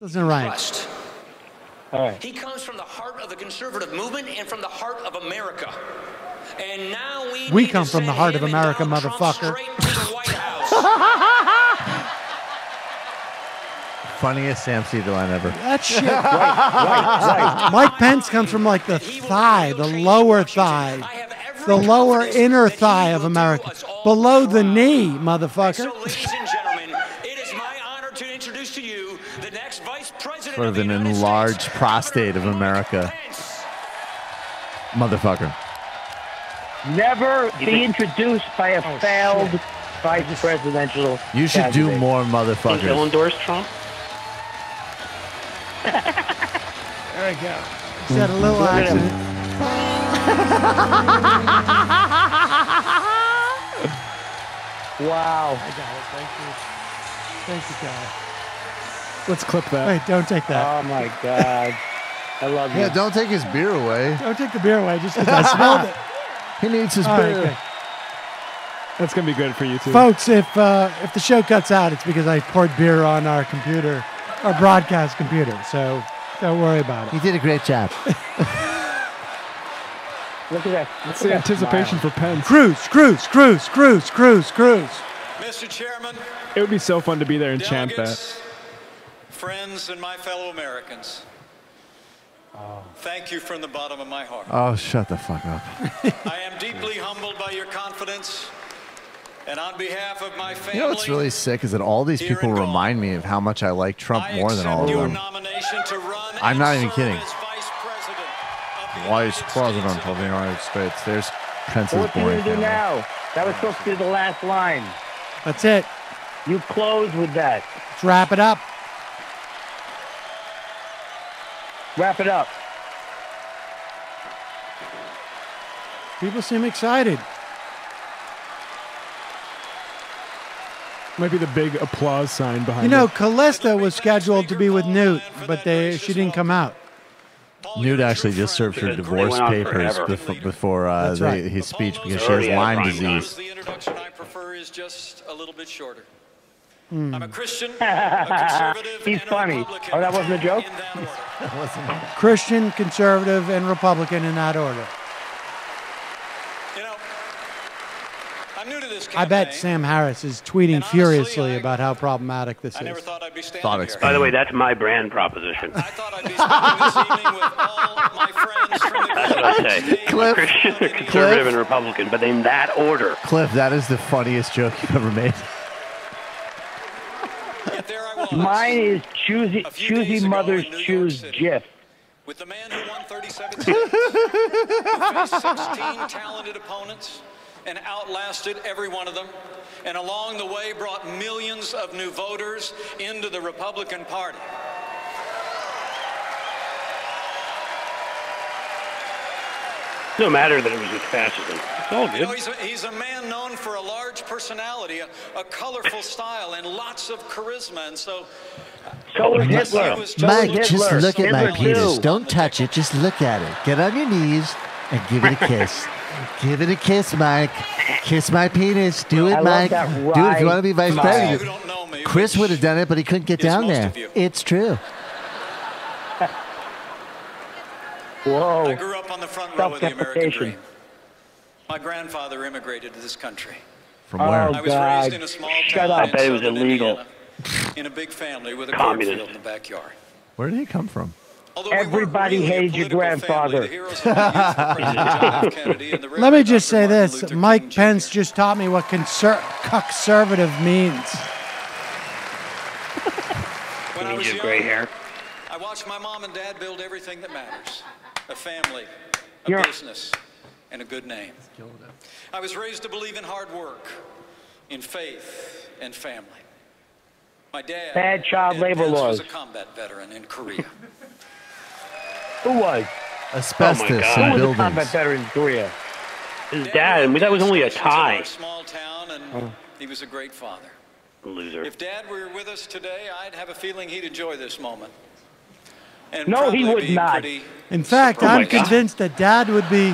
Doesn't rhyme. Trust. All right. He comes from the heart of the conservative movement and from the heart of America. And now we come from the heart of America, motherfucker. Funniest Sam Seder line ever. That shit. Right. Mike Pence comes from like the thigh, the lower thigh, the lower inner thigh of America, below the knee, motherfucker. So, ladies and gentlemen, it is my honor to introduce to you the next vice president of the United States. An enlarged prostate of America, motherfucker. Never be introduced by a failed vice presidential. You should candidate. Do more, motherfuckers. He'll endorse Trump. There we go. Is that a little accident? Wow. I got it. Thank you. Thank you, God. Let's clip that. Wait, don't take that. Oh my God. I love you. Yeah, don't take his beer away. Don't take the beer away just because I smelled it. He needs his beer. Right, that's gonna be good for you too, folks. If the show cuts out, it's because I poured beer on our computer, our broadcast computer. So don't worry about it. You did a great job. Look at that. That's the anticipation for Pence. Cruz. Mr. Chairman, it would be so fun to be there and chant that. Friends and my fellow Americans. Thank you from the bottom of my heart. Oh, shut the fuck up. I am deeply humbled by your confidence, and on behalf of my family... You know what's really sick is that all these people remind me of how much I like Trump more than all of them. I'm not even kidding. Vice President of the United States. There's Pence's boring family. What do you do now? That was supposed to be the last line. That's it. You close with that. Let's wrap it up. Wrap it up. People seem excited. Might be the big applause sign behind you. You know, Calista was scheduled to be with Newt, but she didn't come out. Newt actually just served her divorce papers before his speech because she has Lyme disease. The introduction I prefer is just a little bit shorter. I'm a Christian, a conservative, He's funny. Oh, that wasn't a joke? Christian, conservative, and Republican in that order. You know, I'm new to this campaign, I bet Sam Harris is tweeting furiously about how problematic this is. I never thought I'd be standing here. By the way, that's my brand proposition. I thought I'd be spending this evening with all my friends from the That's what I say. Cliff, Christian, conservative, and Republican, but in that order. Cliff, that is the funniest joke you've ever made. Mine is choosy mothers choose Jif. With the man who won 37 states, who faced 16 talented opponents and outlasted every one of them, and along the way brought millions of new voters into the Republican Party. No matter that it was with fascism. It's all good. You know, he's a man known for a large personality, a colorful style, and lots of charisma. And so was Hitler. Mike, just look at my penis. Don't touch it. Just look at it. Get on your knees and give it a kiss. Give it a kiss, Mike. Kiss my penis. Do it, Mike. Do it if you want to be vice president. Chris would have done it, but he couldn't get down there. It's true. Whoa. I grew up on the front row of the American dream. My grandfather immigrated to this country. From where? I was raised in a small town. I bet it was illegal. In a big family with a cornfield in the backyard. Where did he come from? Everybody hated your grandfather. Let me just say this. Mike Pence just taught me what conservative means. When I was young, gray hair. I watched my mom and dad build everything that matters. A family, a business, and a good name. I was raised to believe in hard work, in faith, and family. My dad bad child labor laws. Was a combat veteran in Korea. Who was? Asbestos and buildings. Who was a combat veteran in Korea? His dad. That was only a tie. Small town, and he was a great father. Loser. If Dad were with us today, I'd have a feeling he'd enjoy this moment. No, he would not. In fact, I'm convinced that Dad would be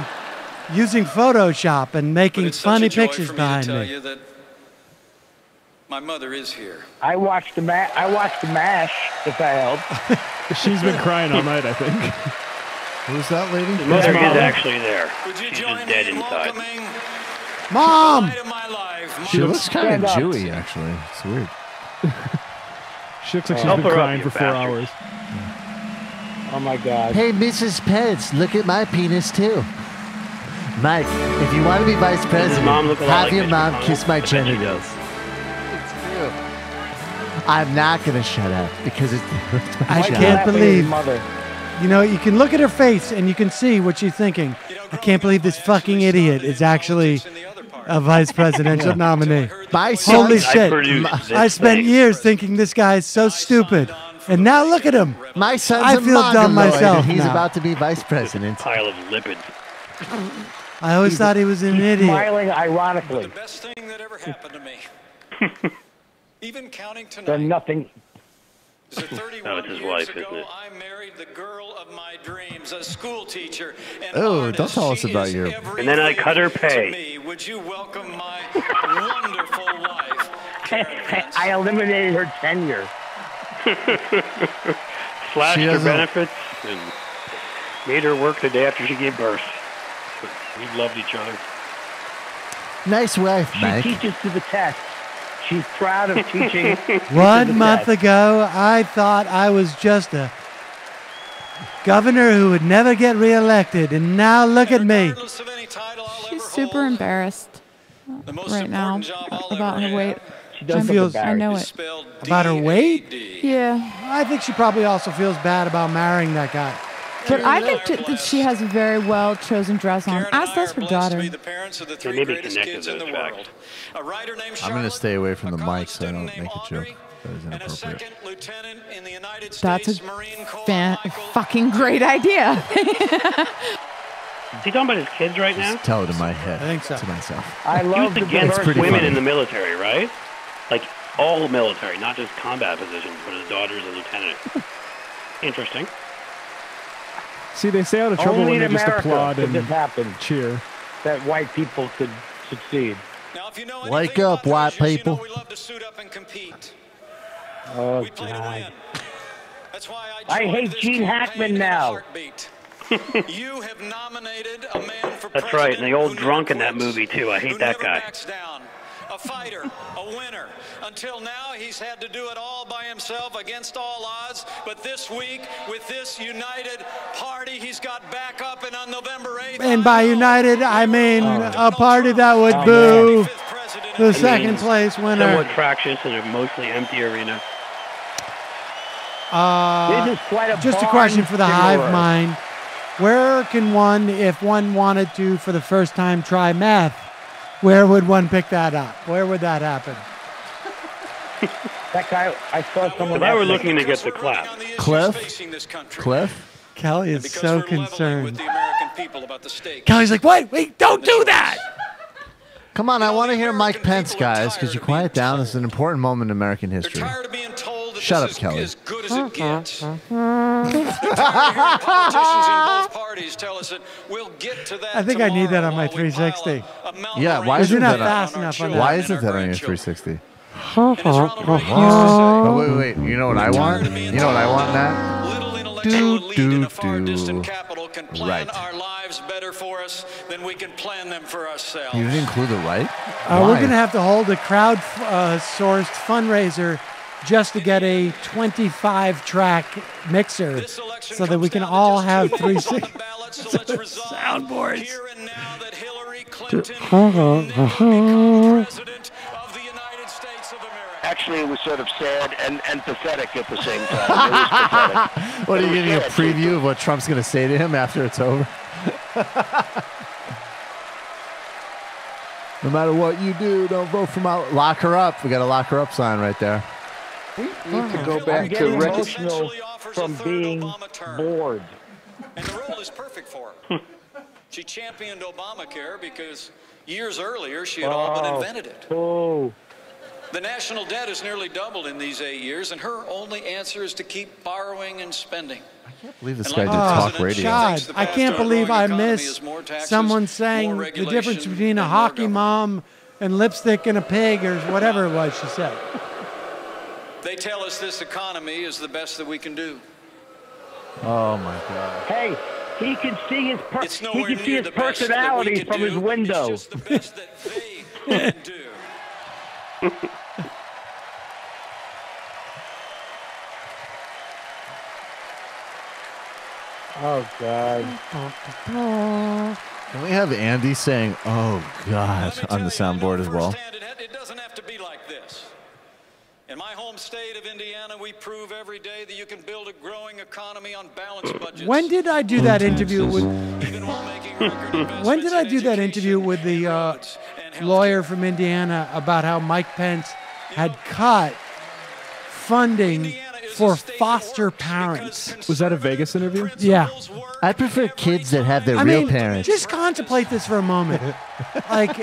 using Photoshop and making funny pictures behind me. My mother is here. I watched the MASH, if that helps. She's been crying all night, I think. Who's that lady? Mother is actually there. She's just dead inside. Mom! She looks kind of Jewy, actually. It's weird. She looks like she's been crying for 4 hours. Oh, my God. Hey, Mrs. Pence, look at my penis, too. Mike, if you want to be vice president, have your mom kiss my genitals. It's true. I'm not going to shut up because it's my job. I can't believe. You know, you can look at her face and you can see what she's thinking. I can't believe this fucking idiot is actually a vice presidential nominee. Holy shit. I spent years thinking this guy is so stupid. And now look at him. My son's I feel dumb myself. He's about to be vice president. Pile of lipids. I always thought he was an idiot. Smiling ironically. The best thing that ever happened to me. Even counting tonight. Done nothing. No, it's his wife, isn't it? I married the girl of my dreams, a school teacher. Oh, don't tell us about you. And then I cut her pay. Would you welcome my wonderful wife? I eliminated her tenure. Slashed her benefits and made her work the day after she gave birth. We loved each other. Nice wife, Mike. She teaches to the test. She's proud of teaching. 1 month ago, I thought I was just a governor who would never get reelected, and now look at me. She's super embarrassed right now about her weight. She does feel I know it. About her weight? Yeah. I think she probably also feels bad about marrying that guy. But I think that she has a very well-chosen dress on. Ask this for daughter. Maybe connected to the world. I'm going to stay away from the mic so I don't make a joke. That is inappropriate. That's a fucking great idea. Is he talking about his kids right now? Just tell it in my head. I think so. To myself. I love the first women in the military, right? Like all military, not just combat positions, but his daughter's a lieutenant. Interesting. See, they stay out of trouble when they just applaud and cheer. That white people could succeed. Now, if you know wake up, white people. You know we love to suit up and compete. Oh, God. That's why I hate Gene Hackman now. You have nominated a man for that's right, and the old drunk in that movie, too. I hate that guy. A fighter, a winner. Until now, he's had to do it all by himself against all odds. But this week, with this United Party, he's got back up. And on November 8th... And by United, I mean a party that would boo the second-place winner. Somewhat fractious in a mostly empty arena. Just a question for the hive mind. Where can one, if one wanted to, for the first time, try math? Where would one pick that up? Where would that happen? That guy, I saw someone... They were looking to get the clap. Cliff? Kelly is so concerned. Kelly's like, what? Wait, don't do that! Come on, I want to hear Mike Pence, guys, because you quiet down. This is an important moment in American history. Shut up, Kelly. As good as it gets. Politicians in both parties tell us that we'll get to that. I think I need that on my 360. Yeah, why isn't that fast enough on that? Why isn't that on your 360? Oh, wait, wait. You know what I want? You know what I want, Matt? Right. You didn't include the right? We're going to have to hold a crowd-sourced fundraiser just to get a 25-track mixer so that we can all have 360 soundboards. Actually, it was sort of sad and pathetic at the same time. It was pathetic. What, are you giving a preview of what Trump's going to say to him after it's over? No matter what you do, don't vote for my... Lock her up. We got a lock her up sign right there. We need to go back to recognition from being bored. And the role is perfect for her. She championed Obamacare because years earlier she had all but invented it. The national debt has nearly doubled in these 8 years, and her only answer is to keep borrowing and spending. I can't believe this guy did talk radio. God, I can't believe I missed someone saying the difference between a hockey mom and lipstick and a pig or whatever it was she said. They tell us this economy is the best that we can do. Oh, my God. Hey, he can see his, personality from his window. It's just the best that they can do. Oh, God. Can we have Andy saying, oh, God, on the soundboard as well? It doesn't have to be like this. In my home state of Indiana, we prove every day that you can build a growing economy on balanced budgets. When did I do that interview with? When did I do that interview with the lawyer from Indiana about how Mike Pence had cut funding for foster parents? Was that a Vegas interview? Yeah. I prefer kids that have their real parents. Just contemplate this for a moment. Like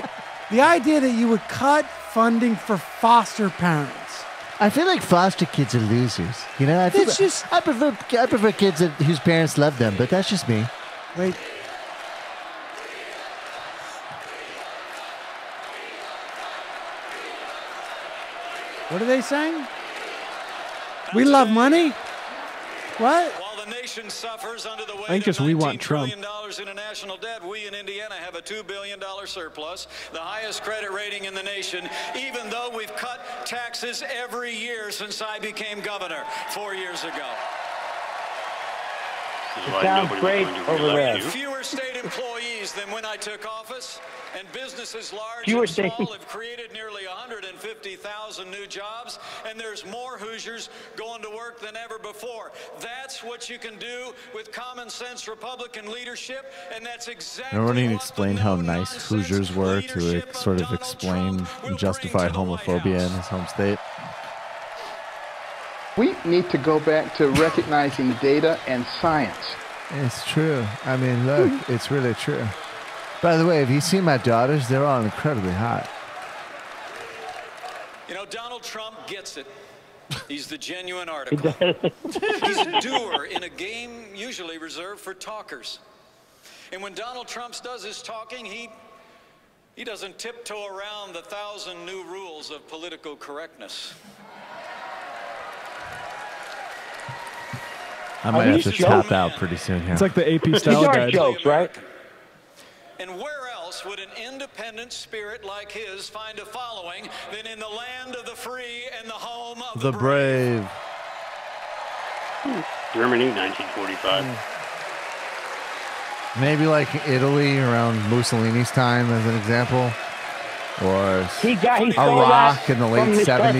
the idea that you would cut funding for foster parents. I feel like foster kids are losers. You know, I feel like, I prefer kids that, whose parents love them, but that's just me. Wait. What are they saying? We love money? What? While the nation suffers under the weight of $19 trillion in national debt, we in Indiana have a $2 billion surplus, the highest credit rating in the nation, even though we've cut taxes every year since I became governor 4 years ago. It sounds great over there. Fewer state employees than when I took office, and businesses large and small have created nearly 150,000 new jobs, and there's more Hoosiers going to work than ever before. That's what you can do with common sense Republican leadership, and that's exactly what the explained how nice Hoosiers were to sort of explain and justify homophobia in his home state. We need to go back to recognizing data and science. It's true. I mean, look, it's really true. By the way, have you seen my daughters? They're all incredibly hot. You know, Donald Trump gets it. He's the genuine article. He's a doer in a game usually reserved for talkers. And when Donald Trump does his talking, he doesn't tiptoe around the 1,000 new rules of political correctness. I might have to tap out pretty soon here. It's like the AP style guide. Jokes, right? And where else would an independent spirit like his find a following than in the land of the free and the home of the brave? Germany, 1945. Maybe like Italy around Mussolini's time, as an example, or Iraq in the late 70s.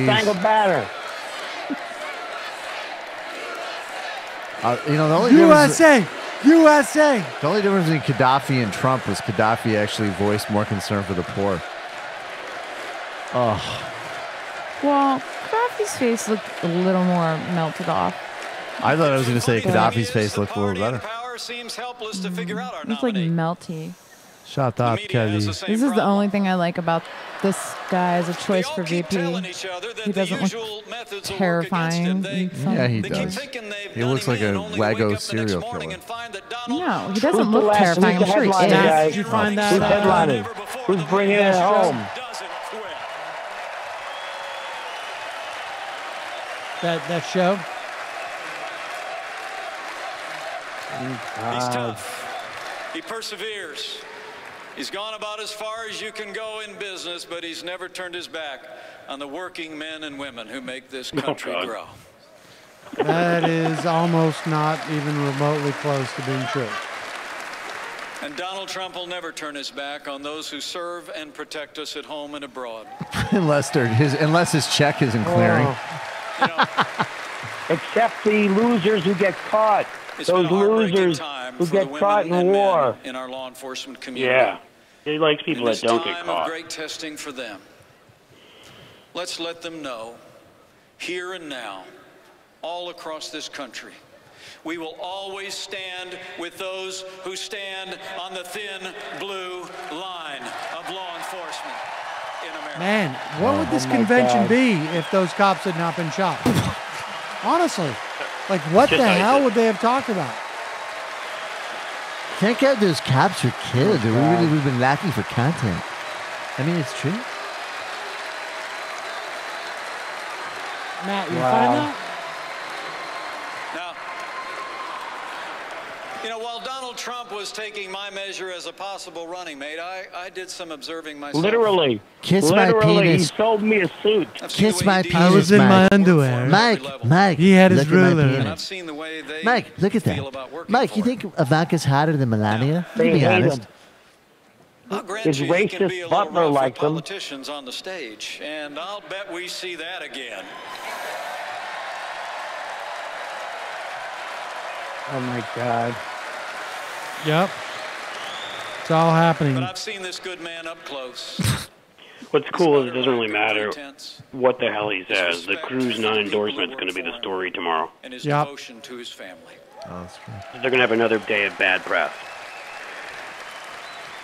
You know, the only USA! The only difference between Gaddafi and Trump was Gaddafi actually voiced more concern for the poor. Oh. Well, Gaddafi's face looked a little more melted off. I thought I was going to say Gaddafi's face looked a little better. It's like melty. Shut up, Kelly. This is the only thing I like about this guy as a choice for VP. He doesn't look terrifying. Yeah, he does. He looks like a wacko serial killer. No, he doesn't look terrifying. I'm sure he is. Did you find that headline? Who's bringing it home? That show? He's tough. He perseveres. He's gone about as far as you can go in business, but he's never turned his back on the working men and women who make this country grow. That is almost not even remotely close to being true. And Donald Trump will never turn his back on those who serve and protect us at home and abroad. unless his check isn't clearing. You know, except the losers who get caught. Those losers who get caught in war. In our law enforcement community. Yeah. He likes people that don't get caught. It's time of great testing for them. Let's let them know, here and now, all across this country, we will always stand with those who stand on the thin blue line of law enforcement in America. Man, what would this convention be if those cops had not been shot? Honestly. Like, what the hell would they have talked about? Can't get those cops are killed. We've been lacking for content. I mean, it's true. Matt, you find that? Now, while Donald Trump was taking my measure as a possible running mate, I did some observing myself. Literally, he sold me a suit. Kiss my penis. I was in my underwear. Mike, he had his ruler. Mike, look at that. Mike, you think Ivanka's hotter than Melania? Let's be honest. His racist butler likes them. Politicians on the stage, and I'll bet we see that again. Oh my God. Yep. It's all happening. But I've seen this good man up close. What's cool is it doesn't really matter what the hell he says. The Cruz non-endorsement is going to be the story tomorrow. And his devotion to his family. Oh, that's true. They're going to have another day of bad press.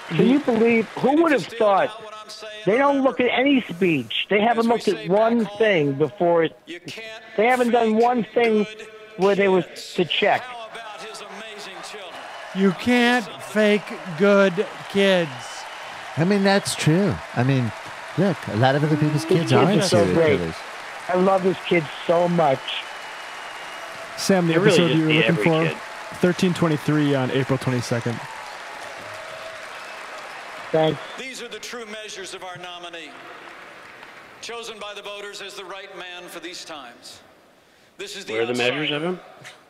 Can you believe, who would have thought, they don't look at any speech. They haven't looked at one thing before, they haven't done one thing where they were to check. You can't fake good kids. I mean, that's true. I mean, look, a lot of other people's kids are so great. I love this kid so much. Sam, the episode you were looking for, 1323 on April 22nd. Thanks. These are the true measures of our nominee, chosen by the voters as the right man for these times. This is the measures of him.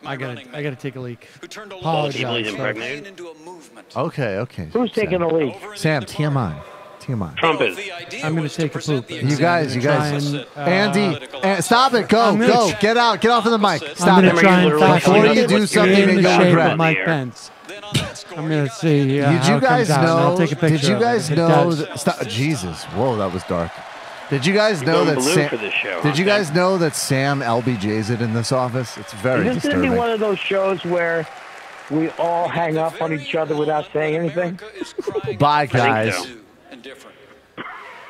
I gotta take a leak. Who turned a into a movement. Okay. Who's taking a leak? Sam, TMI. TMI. Trump is. I'm gonna take a poop. You guys. Andy, stop it. Go. Get out. Get off of the mic. Stop it. Before you do something that you'll regret. Mike Pence. I'm gonna see. Did you guys know? Did you guys know? Jesus, whoa, that was dark. Did you guys know that? Did you guys know that Sam LBJ's it in this office? It's very disturbing. Is this gonna be one of those shows where we all hang up on each other without saying anything? Bye, guys.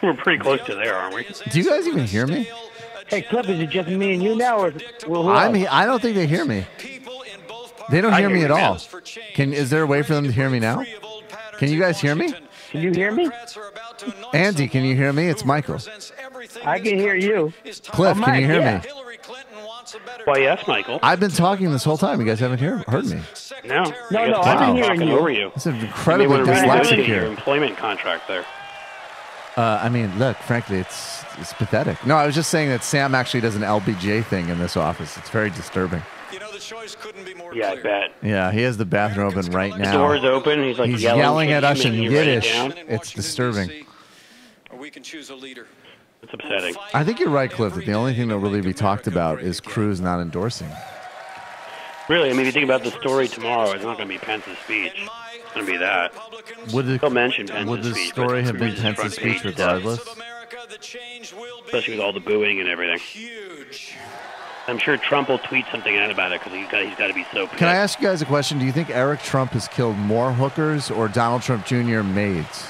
We're pretty close to there, aren't we? Do you guys even hear me? Hey, Cliff, is it just me and you now, or I don't think they hear me. They don't hear me at all. Is there a way for them to hear me now? Can you guys hear me? Can you hear me? Andy, can you hear me? It's Michael. I can hear you. Cliff, can you hear me? Well, yes, Michael. I've been talking this whole time. You guys haven't heard me. No, I've been hearing you. Over you. It's an incredibly dyslexic here. Your employment contract there. I mean, look, frankly, it's pathetic. No, I was just saying that Sam actually does an LBJ thing in this office. It's very disturbing. The choice couldn't be more clear. I bet. Yeah, he has the bathroom open right now. The door's open. He's yelling at us in Yiddish. It's disturbing. Or we can choose a leader. It's upsetting. I think you're right, Cliff, that the only thing that will really be talked about is Cruz not endorsing. Really, I mean, if you think about the story tomorrow, it's not going to be Pence's speech. It's going to be that. Would the story have been Pence's speech regardless? Especially with all the booing and everything. Huge. I'm sure Trump will tweet something out about it because he's got to be so pissed. Can I ask you guys a question? Do you think Eric Trump has killed more hookers or Donald Trump Jr. maids?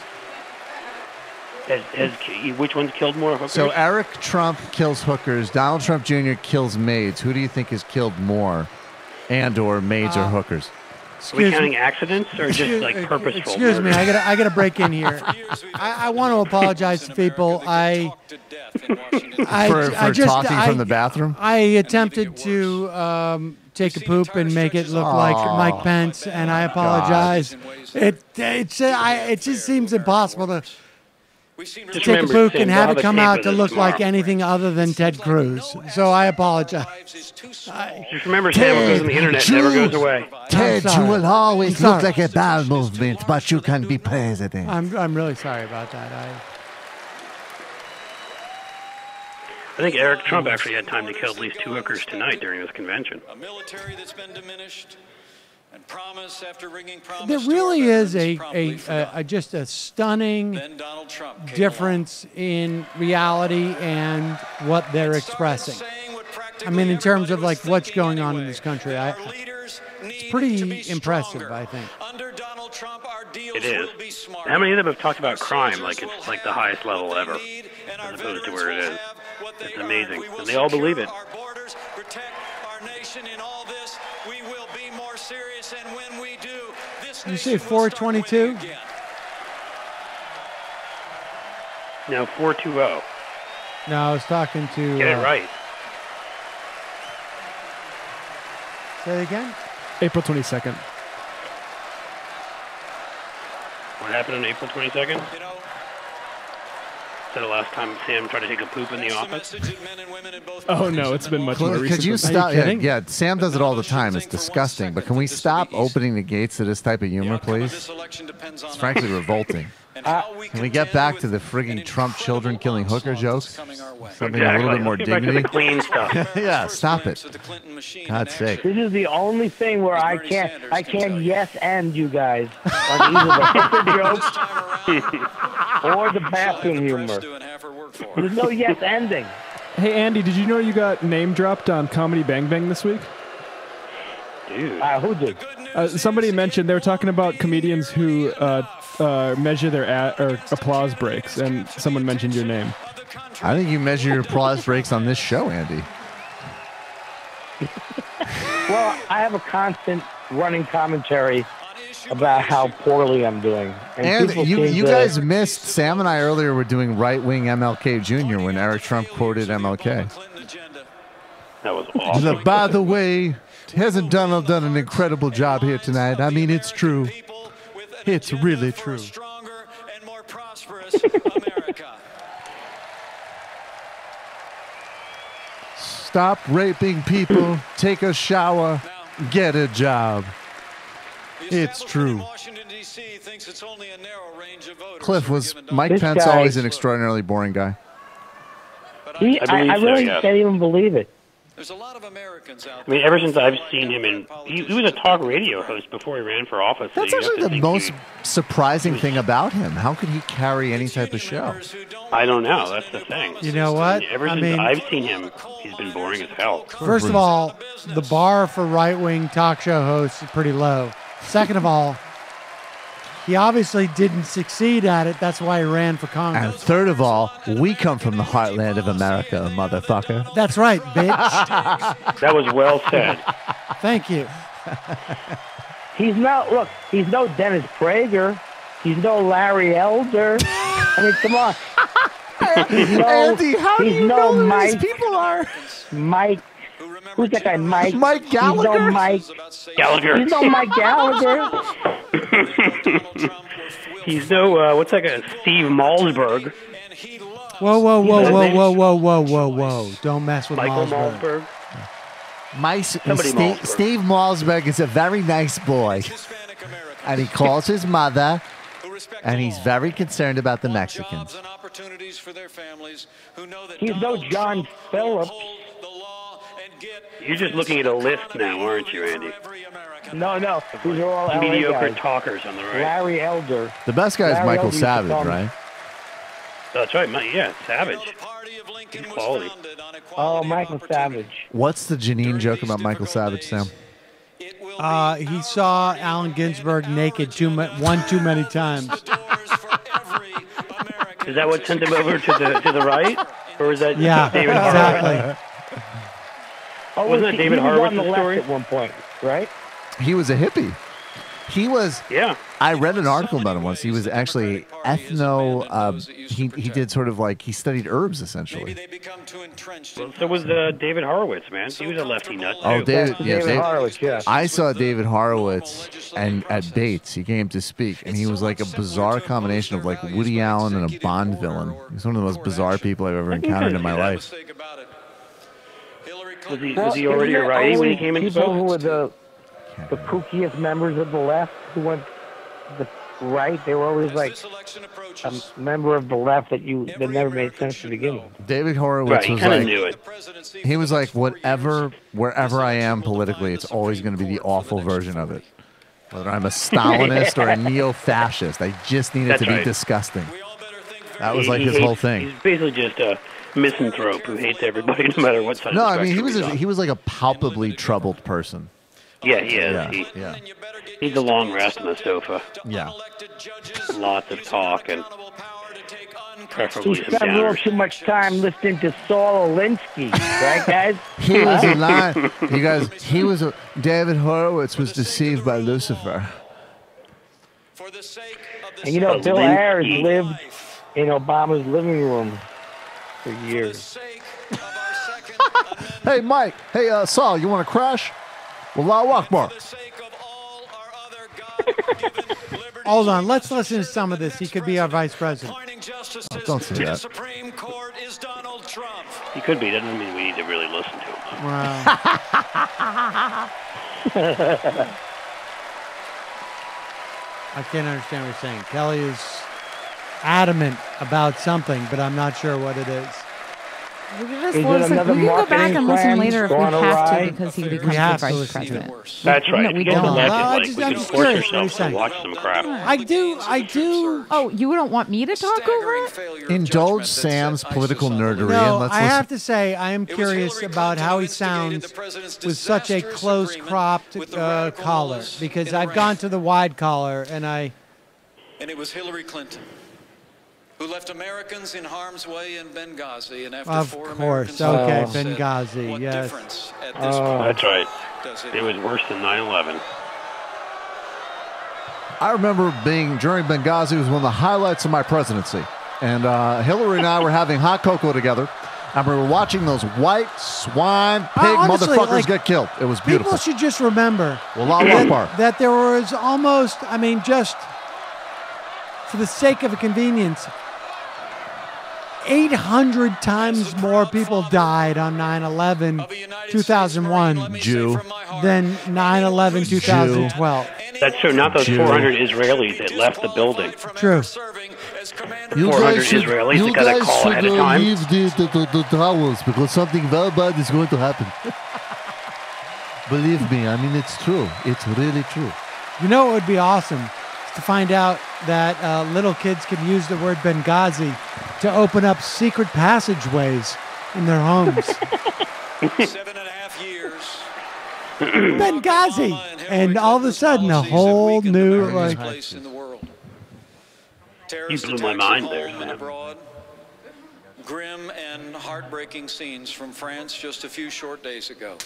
Which one's killed more hookers? So Eric Trump kills hookers. Donald Trump Jr. kills maids. Who do you think has killed more and/or maids or hookers? Are we counting accidents or just like purposeful? Excuse me, I gotta break in here. I want to apologize to people. I just talking from the bathroom. I attempted to take a poop and make it look like Mike Pence, and I apologize. It just seems impossible to take a poop and have it come out to look like anything other than Ted Cruz. So I apologize. Just remember, Sam, what goes on the internet never goes away. Ted, you will always look like a bowel movement, but you can be president. I'm really sorry about that. I think Eric Trump actually had time to kill at least 2 hookers tonight during this convention. A military that's been diminished. And promise after ringing promise. There really is just a stunning difference in reality and what they're expressing. I mean, in terms of like what's going on in this country, it's pretty impressive, I think. Under Donald Trump, our deals will be smarter. How many of them have talked about crime like it's like the highest level ever, as opposed to where it is? It's amazing, and they all believe it. And when we do, this you say 422? No, 420. No, I was talking to... Get it right. Say again? April 22nd. What happened on April 22nd? Is that the last time Sam tried to take a poop in the office? Oh, no, it's been much more recent. Could you stop? Yeah, Sam does it all the time. It's disgusting. But can we stop opening the gates to this type of humor, please? It's frankly revolting. Can we get back to the frigging Trump children killing hooker jokes? Something a little bit more dignity. Clean stuff. Yeah, stop it. God's sake. This is the only thing where I can't yes and you guys on either the hooker jokes or the bathroom humor. There's no yes ending. Hey Andy, did you know you got name dropped on Comedy Bang Bang this week? Dude, who did? Somebody mentioned they were talking about comedians who measure their applause breaks, and someone mentioned your name. I think you measure your applause breaks on this show, Andy. Well, I have a constant running commentary about how poorly I'm doing. And you guys missed, Sam and I earlier were doing right-wing MLK Jr. when Eric Trump quoted MLK. That was awesome. By the way, hasn't Donald done an incredible job here tonight? I mean, it's true. It's really true. Stronger and more prosperous America. Stop raping people. Take a shower. Get a job. It's true. Cliff, was Mike Pence always an extraordinarily boring guy? I really can't even believe it. There's a lot of Americans out there. I mean, ever since I've seen him, and he was a talk radio host before he ran for office. That's actually the most surprising thing about him. How could he carry any type of show? I don't know. That's the thing. You know what? Ever since I've seen him, he's been boring as hell. First of all, the bar for right-wing talk show hosts is pretty low. Second of all, he obviously didn't succeed at it. That's why he ran for Congress. And third of all, we come from the heartland of America, motherfucker. That's right, bitch. That was well said. Thank you. He's no Dennis Prager. He's no Larry Elder. I mean, come on. Andy, how do you know who these people are? Mike. Who's that guy, Mike? Mike Gallagher? He's no Mike Gallagher. He's no Mike Gallagher. He's no, what's that guy, Steve Malzberg. Whoa, whoa, whoa, whoa, whoa, whoa, whoa, whoa, whoa. Don't mess with Michael Malzberg. Steve Malzberg is a very nice boy. And he calls his mother. And he's very concerned about the Mexicans. He's no John Phillips. You're just looking at a list now, aren't you, Andy? No, no. These are all mediocre talkers on the right. Larry Elder. The best guy is Michael Savage, right? That's right. Yeah, Savage. Quality. Oh, Michael Savage. What's the Janine joke about Michael Savage, Sam? He saw Allen Ginsberg naked one too many times. Is that what sent him over to the right? Or is that David Horowitz? Oh, wasn't that David Horowitz story at one point, right? He was a hippie. He was. Yeah. I read an article about him once. He was actually ethno. He did sort of like he studied herbs essentially. Well, so was David Horowitz, man. He was a lefty nut. Oh, David Horowitz. Yeah. I saw David Horowitz and at Bates. He came to speak, and he was like a bizarre combination of like Woody Allen and a Bond villain. He's one of the most bizarre people I've ever encountered in my life. Was he already a righty when he came in? People who were the kookiest members of the left who went the right, they were always like a member of the left that never made sense to begin with. David Horowitz was like, knew it. He was like, wherever I am politically, it's always going to be the awful version of it. Whether I'm a Stalinist or a neo-fascist, I just need it to be disgusting. That was like his whole thing. He's basically just a misanthrope who hates everybody no matter what side. No, I mean he was like a palpably troubled person. Yeah, he is. Yeah, he's a long rest on the sofa. Yeah, lots of talk and preferably. He spent a little too much time listening to Saul Alinsky, right, guys? He was a lie. You guys, David Horowitz was deceived by Lucifer. And you know, Bill Ayers lived in Obama's living room. For years. Hey, Mike. Hey, Saul, you want to crash? Wallahu Akbar. Hold on, let's listen to some of this. He could be our vice president. Oh, don't say that. The Supreme Court is Donald Trump. He could be. Doesn't mean we need to really listen to him. Wow. I can't understand what you're saying. Kelly is adamant about something, but I'm not sure what it is. We can just listen. We can go back and listen later if we have to, because he becomes the vice president. That's right. We don't. I do. Oh, you don't want me to talk over it? Indulge Sam's political nerdery. No, I have to say I am curious about how he sounds with such a close-cropped collar, because I've gone to the wide collar, and it was Hillary Clinton who left Americans in harm's way in Benghazi, and after Benghazi. What difference at this point? That's right. It was worse than 9/11. I remember during Benghazi, it was one of the highlights of my presidency, and Hillary and I were having hot cocoa together. I remember watching those white swine pig motherfuckers get killed. It was beautiful. People should just remember that there was almost, I mean, just for the sake of convenience, 800 times more people died on 9/11 2001 than 9/11 2012. That's true. Not those 400 Israelis that left the building. True. You 400 guys should, Israelis you that got a call ahead of time. You guys should leave the towers, because something very bad is going to happen. Believe me, I mean, it's true. It's really true. You know, it would be awesome to find out that little kids can use the word Benghazi to open up secret passageways in their homes. 7.5 years. Benghazi! And all of a sudden, a whole new place in the world. You blew my mind there, man. Grim and heartbreaking scenes from France just a few short days ago,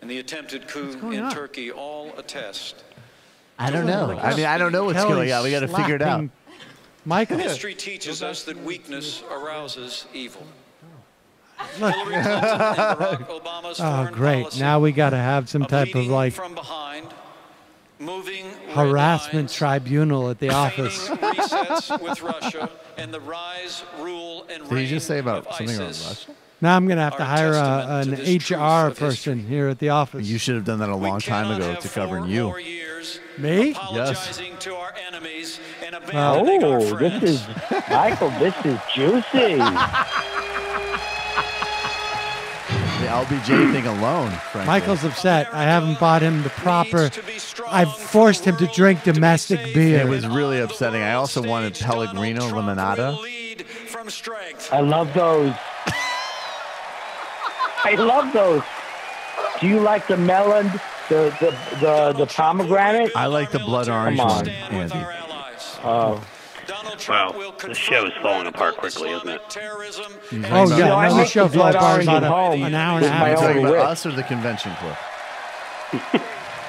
and the attempted coup in Turkey all attest. I don't know. I mean, I don't know what's going on. We got to figure it out. Michael. History teaches us that weakness arouses evil. Look. Oh, great. Now we got to have some type of, like, harassment tribunal at the office. Did you just say about something about Russia? Now I'm going to have to hire an HR person here at the office. You should have done that a long time ago to covering you. Me? Yes. To our enemies and oh, this is, Michael, this is juicy. The LBJ thing alone, frankly. Michael's upset. I haven't bought him the proper. I've forced him to drink domestic beer. It was really upsetting. I also wanted Pellegrino Limonada. I love those. I love those. Do you like the melon, the pomegranate? I like the blood orange one, Andy. Oh. Wow, this show is falling apart quickly, isn't it? Oh, yeah. I this show falls apart in an hour and a half. Are you talking about us or the convention club?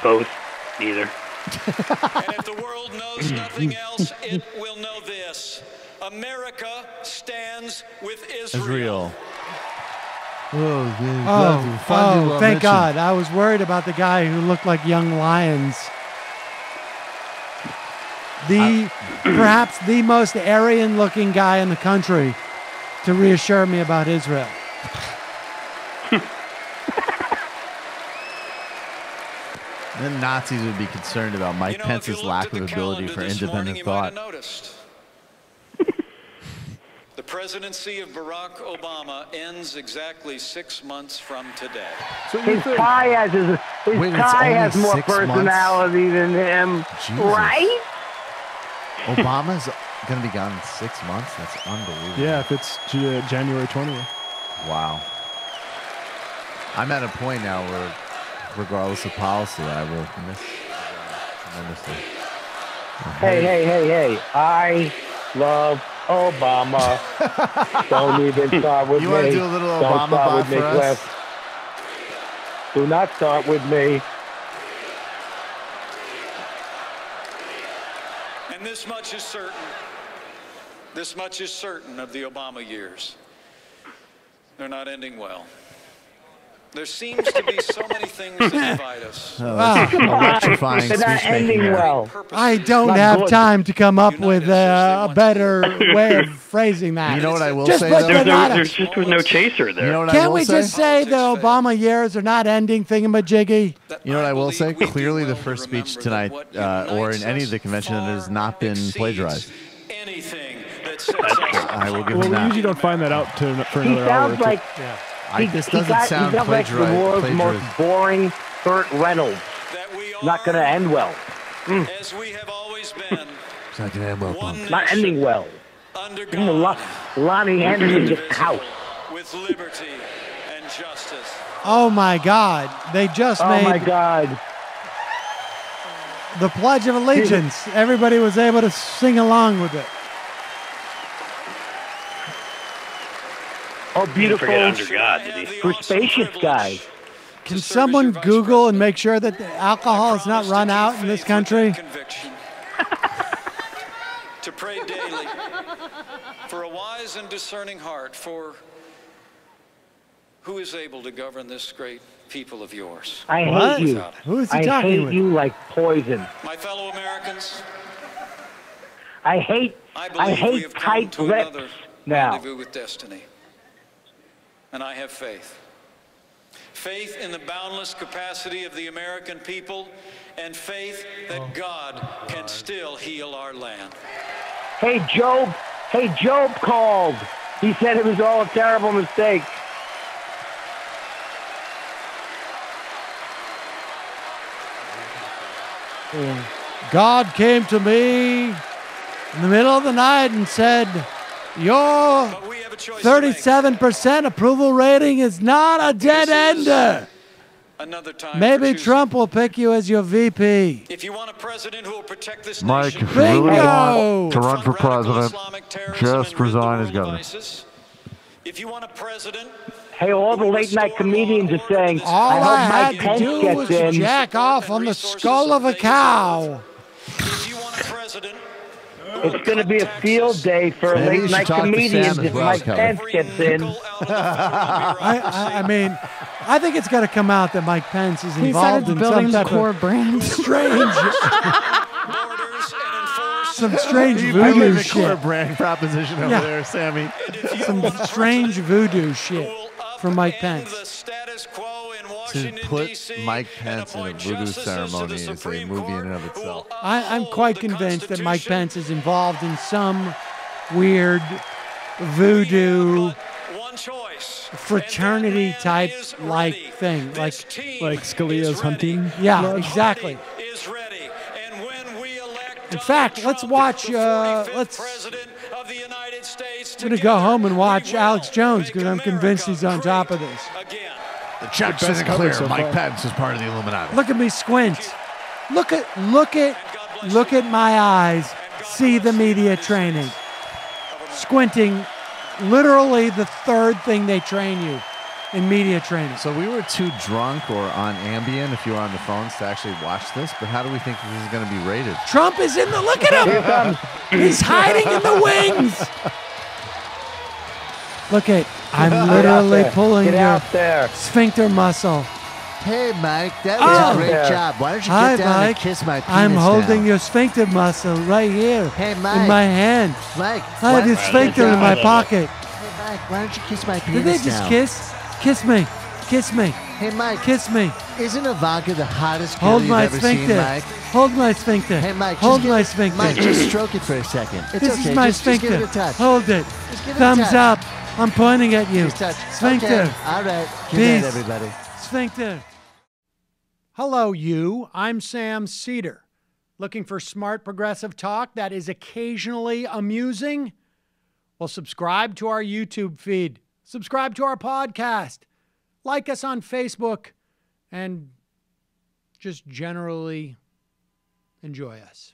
Both. Neither. And if the world knows nothing else, it will know this. America stands with Israel. Oh, thank God. I was worried about the guy who looked like young lions. Perhaps the most Aryan-looking guy in the country to reassure me about Israel. The Nazis would be concerned about Mike Pence's lack of ability for independent thought. The presidency of Barack Obama ends exactly 6 months from today. So his tie has more personality than him, right? Obama's going to be gone in 6 months? That's unbelievable. Yeah, if it's January 20th. Wow. I'm at a point now where, regardless of policy, I will miss tremendously. Hey, I love Obama. Don't even start with me. You want to do a little Obama bot for us? Do not start with me. And this much is certain. This much is certain of the Obama years. They're not ending well. There seems to be so many things that divide us. Electrifying speech-making error. I don't have time to come up with a better way of phrasing that. You know what I will say, though? There just was no chaser there. You know what I will say? Can't we just say the Obama years are not ending thingamajiggy? You know what I will say? Clearly the first speech tonight, or in any of the convention, has not been plagiarized. Anything that says I will give him that. Well, we usually don't find that out for another hour. He sounds like... this doesn't sound like the world's most boring Burt Reynolds. Not going to end well. As we have always been, it's not going to end well. Not ending well. Lonnie Anderson gets out. With liberty and justice. Oh my God! They just made. Oh my God! The Pledge of Allegiance. Everybody was able to sing along with it. Oh, beautiful, under God, for spacious guy. Can someone Google and make sure that the alcohol is not run out in this country? To pray daily for a wise and discerning heart, for who is able to govern this great people of yours. I hate you. Who is he talking with? I hate you like poison. My fellow Americans. I hate tight lips now. Rendezvous with destiny. And I have faith. Faith in the boundless capacity of the American people, and faith that God can still heal our land. Hey, Job called. He said it was all a terrible mistake. God came to me in the middle of the night and said, your 37% approval rating is not a dead ender. Another time maybe Trump will pick you as your VP. If you want a president who will protect this Mike, nation, if you really want to run for president, just resign as governor. If you want a president... Hey, all the late-night comedians are saying, all I had to do was jack off on the skull of a cow. If you want a president... It's going to be a field day for late-night comedians if Mike Pence gets in. I mean, I think it's got to come out that Mike Pence is involved in building some type core brand. Strange. Some strange voodoo shit. Core brand proposition over there, Sammy. Some strange voodoo shit from Mike Pence. To put Mike Pence in a voodoo ceremony is a movie in and of itself. I'm quite convinced that Mike Pence is involved in some weird voodoo fraternity type thing, like Scalia's hunting. Yeah, exactly. In fact, let's watch. I'm gonna go home and watch Alex Jones because I'm convinced he's on top of this. The check's isn't clear. Mike Pence is part of the Illuminati. Look at me squint. Look at my eyes. See the media training. Squinting, literally the third thing they train you in media training. So we were too drunk or on Ambien, if you were on the phones, to actually watch this. But how do we think this is going to be rated? Trump is in the. Look at him. He's hiding in the wings. Look at. I'm literally pulling your sphincter muscle. Hey, Mike, that was a great job. Why don't you get down and kiss my penis now? I'm holding your sphincter muscle right here in my hand. Mike, I have your sphincter in my pocket. Hey, Mike, why don't you kiss my penis now? Did they just kiss? Kiss me. Kiss me. Hey, Mike. Kiss me. Isn't Ivanka the hottest girl you've ever seen, Mike? Hold my sphincter. Hey, Mike. Hold my sphincter. Mike, just stroke it for a second. It's okay. This is my sphincter. Just give it a touch. Hold it. Thumbs up. I'm pointing at you. Sphincter. Okay. All right. Good night, everybody. Sphincter. Hello, you. I'm Sam Seder. Looking for smart, progressive talk that is occasionally amusing? Well, subscribe to our YouTube feed. Subscribe to our podcast. Like us on Facebook. And just generally enjoy us.